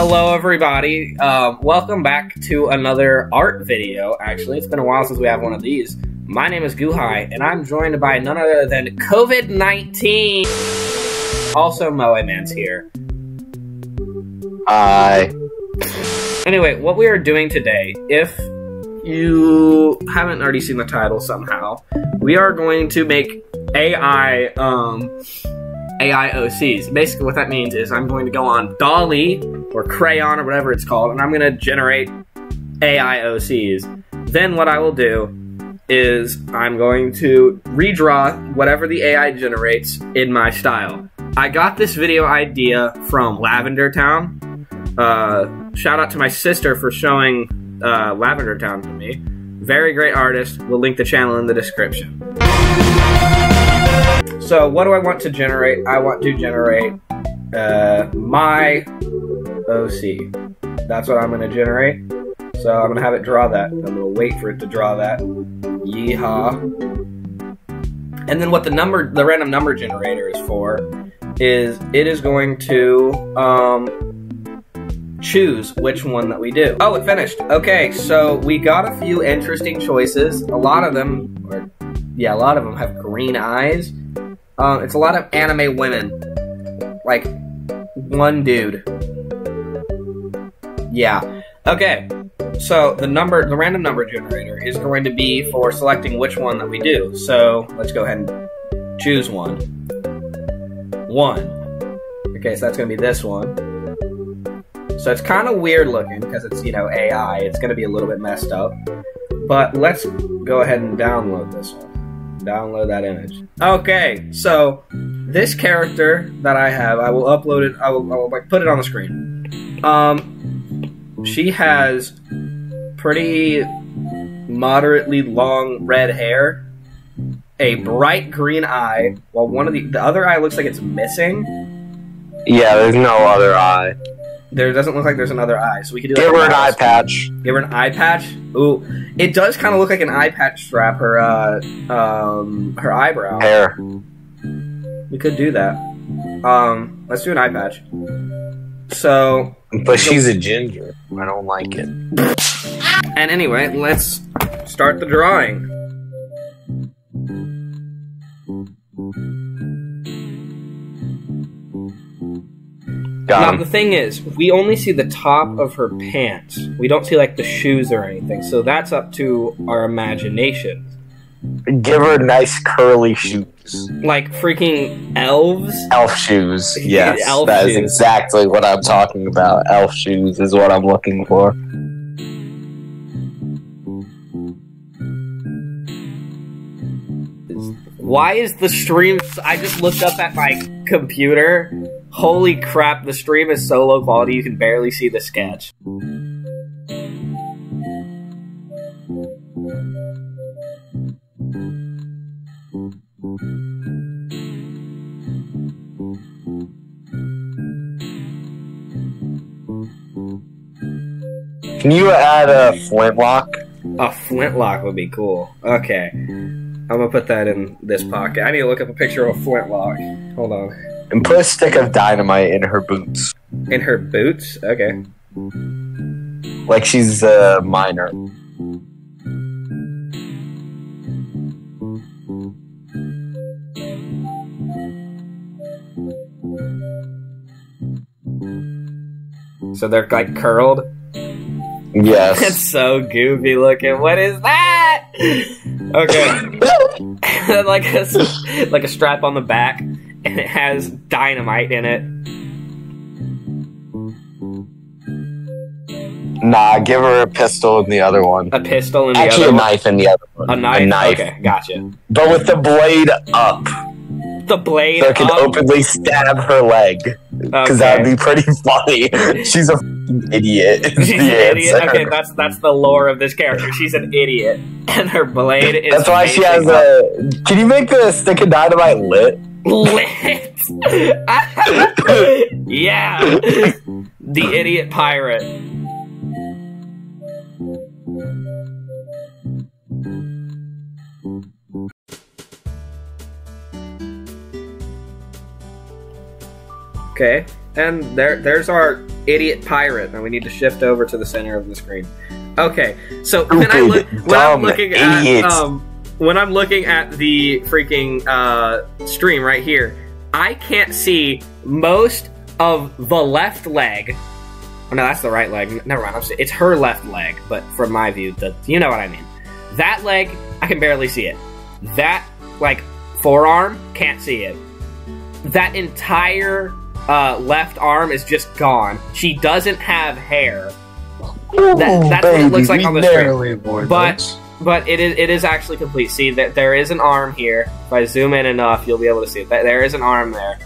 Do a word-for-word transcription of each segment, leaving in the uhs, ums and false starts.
Hello everybody, uh, welcome back to another art video. Actually, it's been a while since we have one of these. My name is Guhai, and I'm joined by none other than COVID nineteen. Also, Moai Man's here. Hi. Anyway, what we are doing today, if you haven't already seen the title somehow, we are going to make A I um, A I O Cs. Basically what that means is I'm going to go on DALL-E or Crayon or whatever it's called, and I'm going to generate A I O Cs. Then what I will do is I'm going to redraw whatever the A I generates in my style. I got this video idea from LavenderTowne. Uh, shout out to my sister for showing uh, LavenderTowne to me. Very great artist. We'll link the channel in the description. So what do I want to generate? I want to generate uh, my O C. That's what I'm going to generate. So I'm going to have it draw that. I'm going to wait for it to draw that. Yeehaw. And then what the number, the random number generator is for is it is going to um, choose which one that we do. Oh, it finished. Okay, so we got a few interesting choices. A lot of them, or yeah, a lot of them have green eyes. Um, it's a lot of anime women. Like, one dude. Yeah. Okay. So, the number, the random number generator is going to be for selecting which one that we do. So, let's go ahead and choose one. One. Okay, so that's going to be this one. So, it's kind of weird looking because it's, you know, A I. It's going to be a little bit messed up. But let's go ahead and download this one. Download that image. Okay, so this character that I have, I will upload it, I will, I will like put it on the screen. Um, she has pretty moderately long red hair, a bright green eye, while one of the, the other eye looks like it's missing. Yeah, there's no other eye. There doesn't look like there's another eye, so we could do. Give like her an eye patch. Give her an eye patch. Ooh, it does kind of look like an eye patch strap. Her, uh, um, her eyebrow. Hair. We could do that. Um, let's do an eye patch. So. But she's a ginger. I don't like it. And anyway, let's start the drawing. Now, the thing is, we only see the top of her pants. We don't see, like, the shoes or anything, so that's up to our imagination. Give her nice curly shoes. Like freaking elves? Elf shoes, yes. Elf that shoes. Is exactly what I'm talking about. Elf shoes is what I'm looking for. Why is the stream... I just looked up at my computer... Holy crap, the stream is so low quality you can barely see the sketch. Can you add a flintlock? A flintlock would be cool. Okay. I'm gonna put that in this pocket. I need to look up a picture of a flintlock. Hold on. And put a stick of dynamite in her boots. In her boots? Okay. Like she's a miner. So they're like curled? Yes. That's so goofy looking. What is that? Okay. like a, like a strap on the back. And it has dynamite in it. Nah, give her a pistol in the other one. A pistol in the Actually, other one? Actually, a knife in the other one. A knife? A knife. Okay, gotcha. But with the blade up. The blade so up? So I can openly stab her leg. Because okay. That would be pretty funny. She's a f***ing idiot. She's an idiot? Okay, that's, that's the lore of this character. She's an idiot. And her blade is That's why she has a... Can you make the stick of dynamite lit? Lit. Yeah. The idiot pirate. Okay, and there there's our Idiot pirate. Now we need to shift over to the center of the screen. Okay, so Stupid, when I look, when I'm looking idiot. at um, when I'm looking at the freaking uh, stream right here, I can't see most of the left leg. Oh no, that's the right leg. Never mind. I'm sorry. It's her left leg, but from my view, the, you know what I mean. That leg, I can barely see it. That like forearm, can't see it. That entire uh, left arm is just gone. She doesn't have hair. Ooh, that, that's baby, what it looks like on the screen. But but it is it is actually complete. See that there is an arm here. If I zoom in enough, you'll be able to see it. There is an arm there.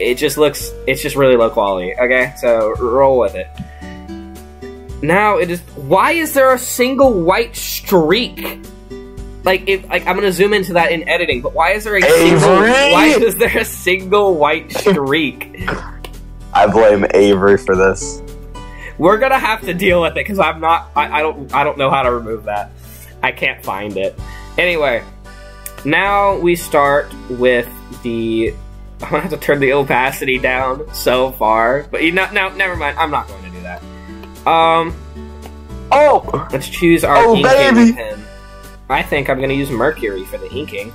It just looks, it's just really low quality. Okay, so roll with it. Now it is. Why is there a single white streak? Like if like I'm gonna zoom into that in editing, but why is there a Avery? single? Why is there a single white streak? I blame Avery for this. We're gonna have to deal with it because I'm not. I, I don't. I don't know how to remove that. I can't find it. Anyway, now we start with the. I'm gonna have to turn the opacity down so far, but you know, no, never mind. I'm not going to do that. Um, oh, let's choose our oh, inking baby. pen. I think I'm gonna use mercury for the inking.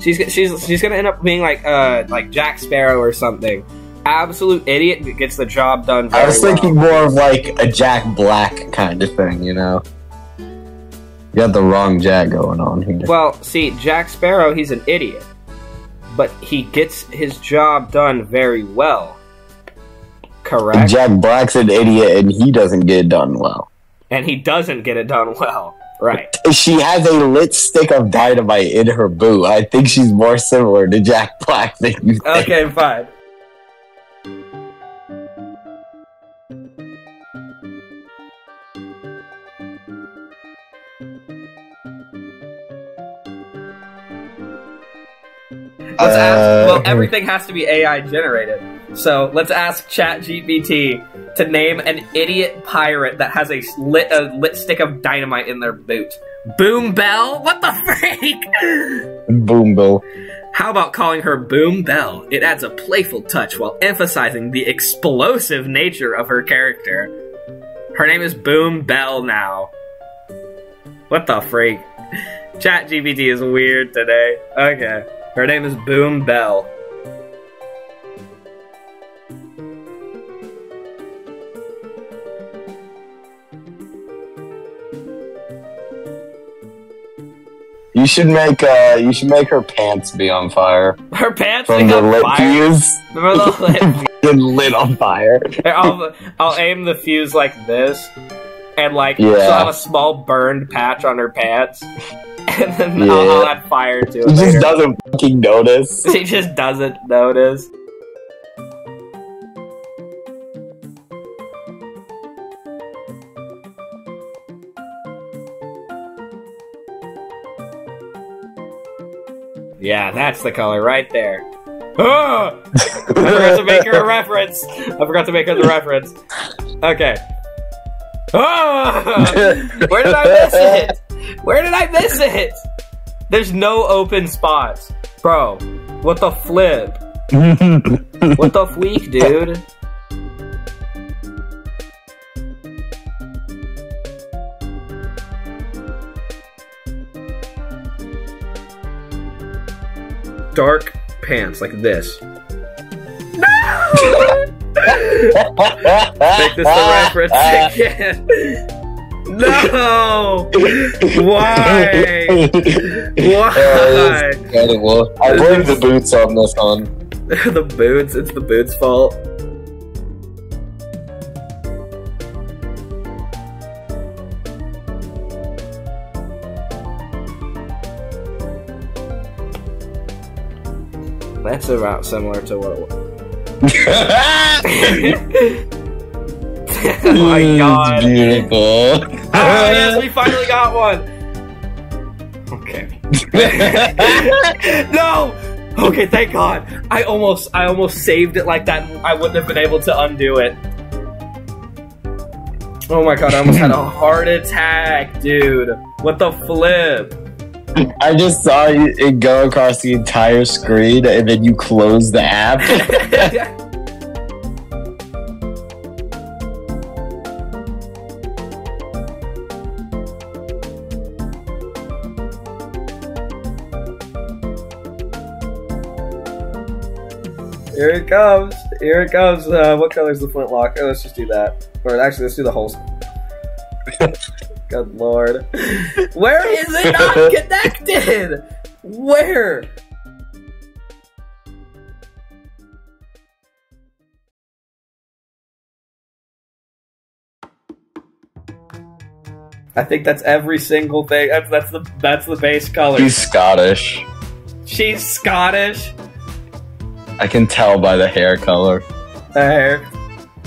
She's she's she's gonna end up being like uh like Jack Sparrow or something. Absolute idiot that gets the job done. Very I was thinking well. more of like a Jack Black kind of thing, you know. You got the wrong Jack going on here. Well, see, Jack Sparrow, he's an idiot, but he gets his job done very well. Correct. Jack Black's an idiot, and he doesn't get it done well. And he doesn't get it done well. Right. She has a lit stick of dynamite in her boot. I think she's more similar to Jack Black than you think. Okay, fine. Let's ask, well, everything has to be A I generated. So let's ask ChatGPT to name an idiot pirate that has a lit, a lit stick of dynamite in their boot. Boom Bell? What the freak? Boom Bell. How about calling her Boom Bell? It adds a playful touch while emphasizing the explosive nature of her character. Her name is Boom Bell now. What the freak? ChatGPT is weird today. Okay. Her name is Boom Bell. You should make uh, you should make her pants be on fire. Her pants from the lit fire? fuse. Remember the lit, lit on fire. I'll, I'll aim the fuse like this, and like yeah. she'll have a small burned patch on her pants. And then yeah. I'll, I'll add fire to it. She later. just doesn't fucking notice. She just doesn't notice. Yeah, that's the color right there. Oh! I forgot to make her a reference. I forgot to make her the reference. Okay. Oh! Where did I miss it? Where did I miss it? There's no open spots. Bro, what the flip? What the fleek, dude? Dark pants, like this. No! Make this the reference again. No! Why? Why? Incredible. I blame the boots on this one. The boots? It's the boots' fault. That's about similar to what it was. Oh my god. Beautiful. Oh yes, we finally got one. Okay. No! Okay, thank God. I almost, I almost saved it like that. I wouldn't have been able to undo it. Oh my God, I almost had a heart attack, dude. What the flip? I just saw it go across the entire screen, and then you close the app. Here it comes. Here it comes. Uh, what color is the flintlock? Oh, let's just do that. Or actually, let's do the whole. Good Lord. Where is it not connected? Where? I think that's every single thing. That's, that's the that's the base color. She's Scottish. She's Scottish. I can tell by the hair color. The hair.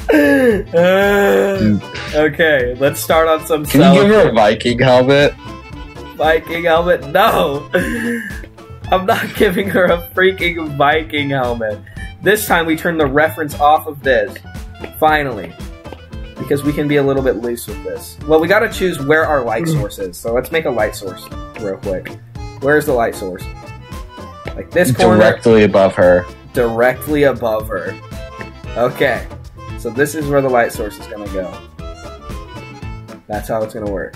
Uh, okay, let's start on some. Can you give her a Viking helmet? Viking helmet? No! I'm not giving her a freaking Viking helmet. This time we turn the reference off of this. Finally. Because we can be a little bit loose with this. Well, we gotta choose where our light source is. So let's make a light source real quick. Where's the light source? Like this corner? Directly above her. Directly above her. Okay. So this is where the light source is going to go. That's how it's going to work.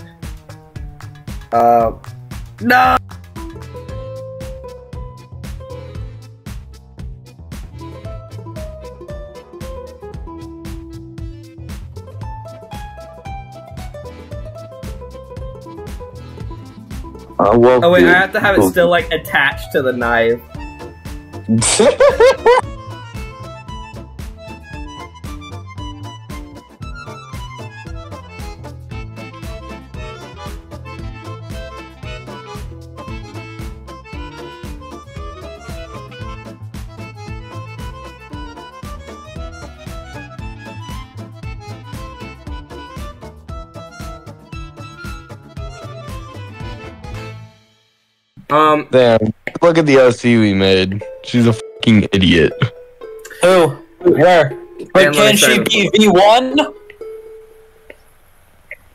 Uh, no! Oh wait, I have to have it still like attached to the knife. Um, Damn, look at the O C we made. She's a fucking idiot. Who? Where? But can she be V one?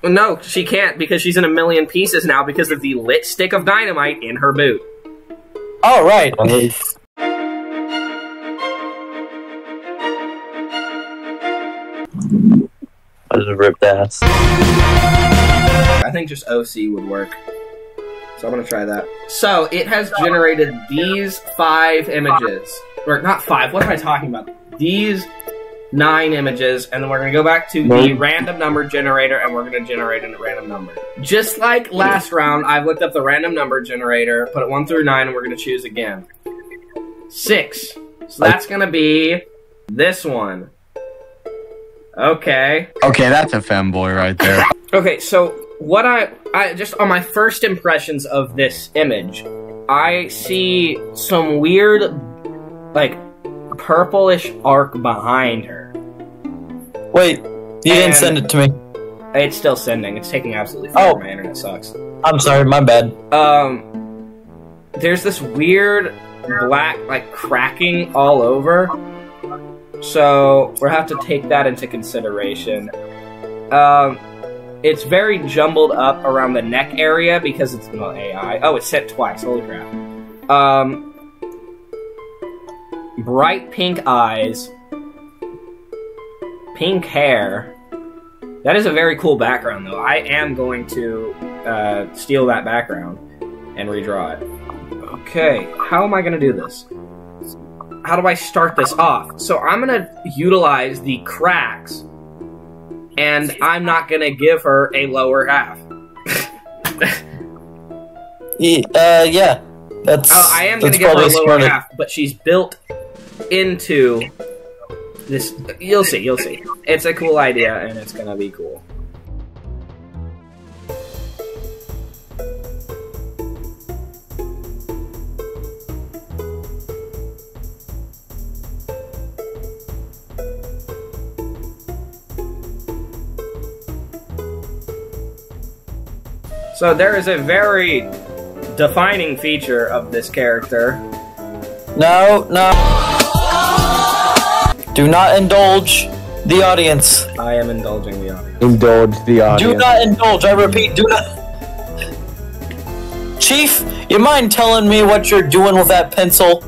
Well, no, she can't because she's in a million pieces now because of the lit stick of dynamite in her boot. Oh, right. I just ripped ass. I think just O C would work. So I'm gonna try that. So it has generated these five images. Or not five, what am I talking about? These nine images, and then we're gonna go back to the random number generator and we're gonna generate a random number. Just like last round, I've looked up the random number generator, put it one through nine, and we're gonna choose again. Six. So that's gonna be this one. Okay. Okay, that's a femboy right there. Okay, so What I, I, just on my first impressions of this image, I see some weird, like, purplish arc behind her. Wait, you didn't send it to me. It's still sending, it's taking absolutely forever, oh. My internet sucks. I'm sorry, my bad. Um, there's this weird black, like, cracking all over, so we'll have to take that into consideration. Um... It's very jumbled up around the neck area because it's not A I. Oh, it's sent twice. Holy crap. Um, bright pink eyes. Pink hair. That is a very cool background, though. I am going to uh, steal that background and redraw it. Okay, how am I going to do this? How do I start this off? So I'm going to utilize the cracks. And I'm not gonna give her a lower half. uh, yeah. That's. Oh, I am gonna give her a lower half, but she's built into this. You'll see, you'll see. It's a cool idea, and it's gonna be cool. So there is a very defining feature of this character. No, no. Do not indulge the audience. I am indulging the audience. Indulge the audience. Do not indulge, I repeat, do not. Chief, you mind telling me what you're doing with that pencil?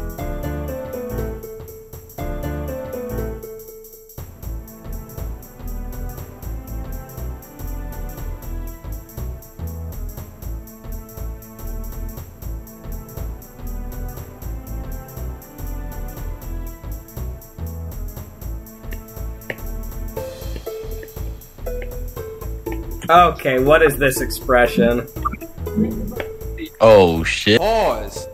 Okay, what is this expression? Oh shit. Pause.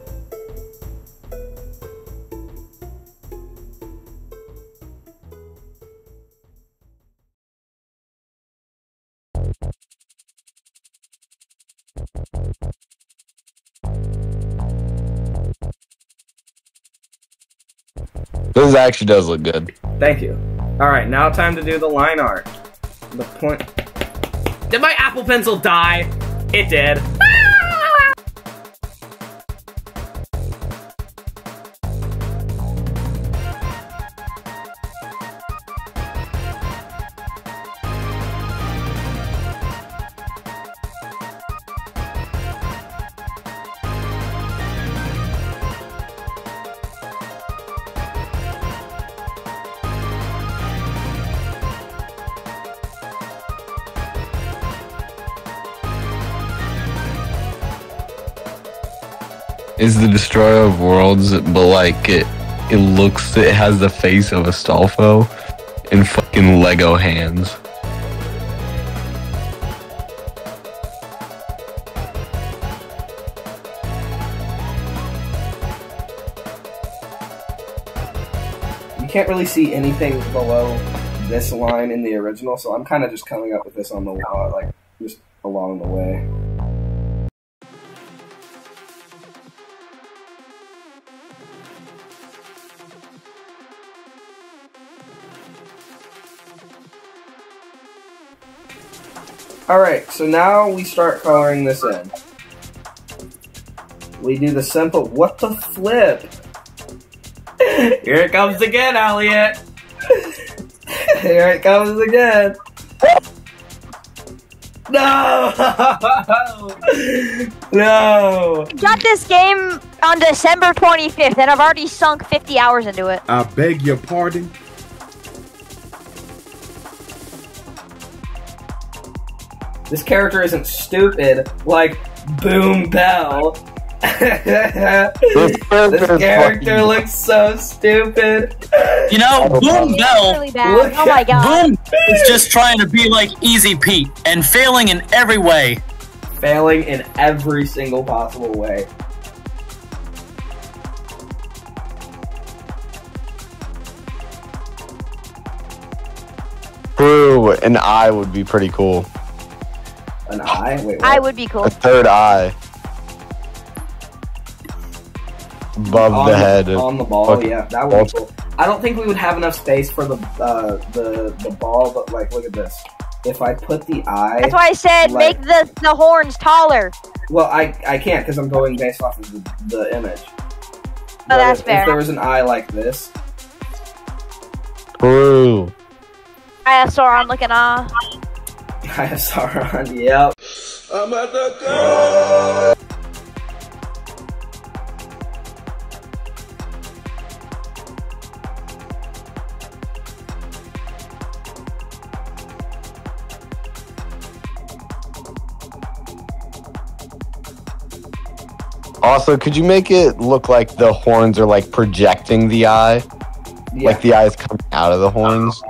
This actually does look good. Thank you. Alright, now time to do the line art. The point. Did my Apple Pencil die? It did. Ah! Is the Destroyer of Worlds, but like it, it looks, it has the face of Astolfo and fucking Lego hands. You can't really see anything below this line in the original, so I'm kind of just coming up with this on the wall, like just along the way. Alright, so now we start coloring this in. We do the simple- what the flip? Here it comes again, Elliot! Here it comes again! No! No! Got this game on December twenty-fifth and I've already sunk fifty hours into it. I beg your pardon? This character isn't stupid like Boom Bell. This character looks so stupid. You know, Boom Bell. Really bad. Oh my god. Boom is just trying to be like Easy Pete and failing in every way. Failing in every single possible way. Ooh, an eye would be pretty cool. An eye? Wait, what? Eye would be cool. A third eye. Above on the head. The, on the ball, okay. Yeah. That would be cool. I don't think we would have enough space for the uh, the the ball, but like, look at this. If I put the eye... That's why I said like, make the, the horns taller. Well, I, I can't because I'm going based off of the, the image. Oh, but that's if, fair. If there was an eye like this... Ooh. I have Sauron looking off. I have Sauron, yep. I'm at the car. Also, could you make it look like the horns are like projecting the eye? Yeah. Like the eye is coming out of the horns?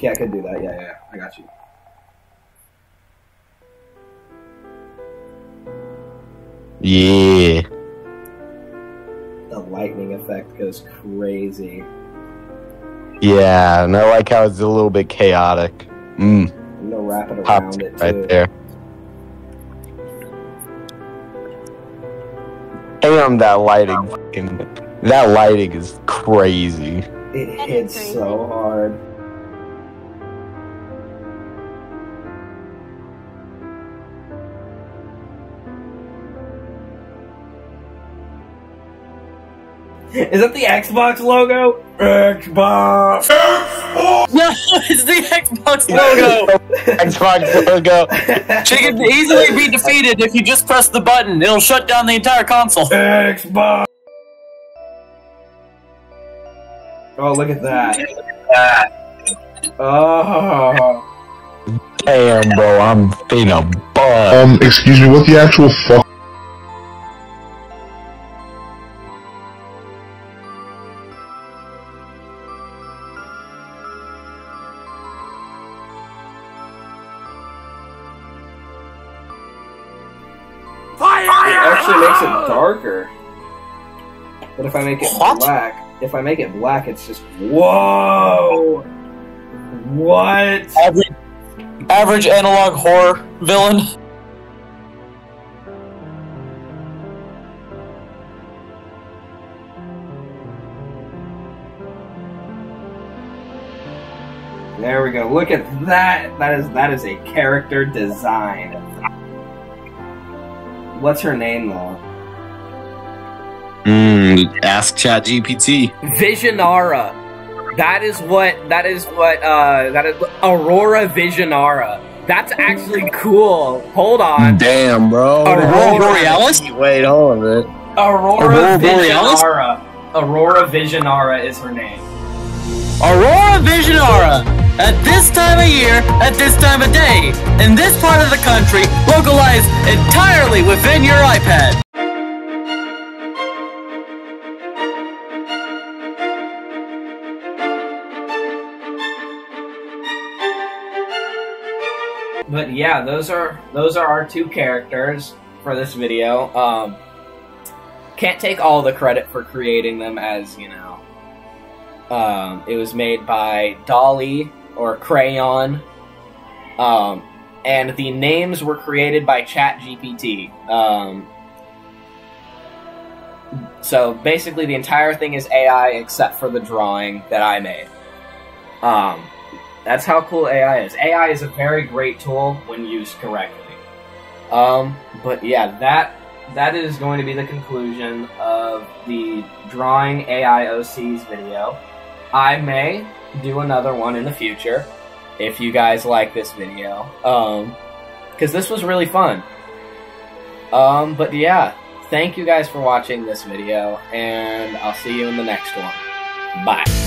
Yeah, I could do that. Yeah, yeah, yeah. I got you. Yeah. The lightning effect goes crazy. Yeah, and I like how it's a little bit chaotic. Mm. I'm gonna wrap it around it, too. Right there. Damn, that lighting. That lighting is crazy. It hits so hard. Is that the Xbox logo? Xbox! No, it's the Xbox logo! Xbox logo. She can easily be defeated if you just press the button. It'll shut down the entire console. Xbox! Oh, look at that. Look at that. Oh. Damn, bro, I'm being a bug. Um, excuse me, what the actual fuck? Darker, but if I make it what? black, if I make it black, it's just whoa. What? Average, average analog horror villain. There we go. Look at that. That is that is a character design. What's her name though? Mm, ask ChatGPT. Visionara. That is what. That is what. Uh, that is Aurora Visionara. That's actually cool. Hold on. Damn, bro. Aurora Borealis. Wait, hold on, man. Aurora Visionara. Aurora Visionara is her name. Aurora Visionara. At this time of year, at this time of day, in this part of the country, localized entirely within your iPad. But yeah, those are those are our two characters for this video. Um, can't take all the credit for creating them, as you know. Um, it was made by DALL-E or Crayon, um, and the names were created by ChatGPT. Um, so basically, the entire thing is A I except for the drawing that I made. Um, That's how cool A I is. A I is a very great tool when used correctly. Um, but yeah, that that is going to be the conclusion of the Drawing A I O Cs video. I may do another one in the future if you guys like this video. Um, because this was really fun. Um, but yeah, thank you guys for watching this video, and I'll see you in the next one. Bye.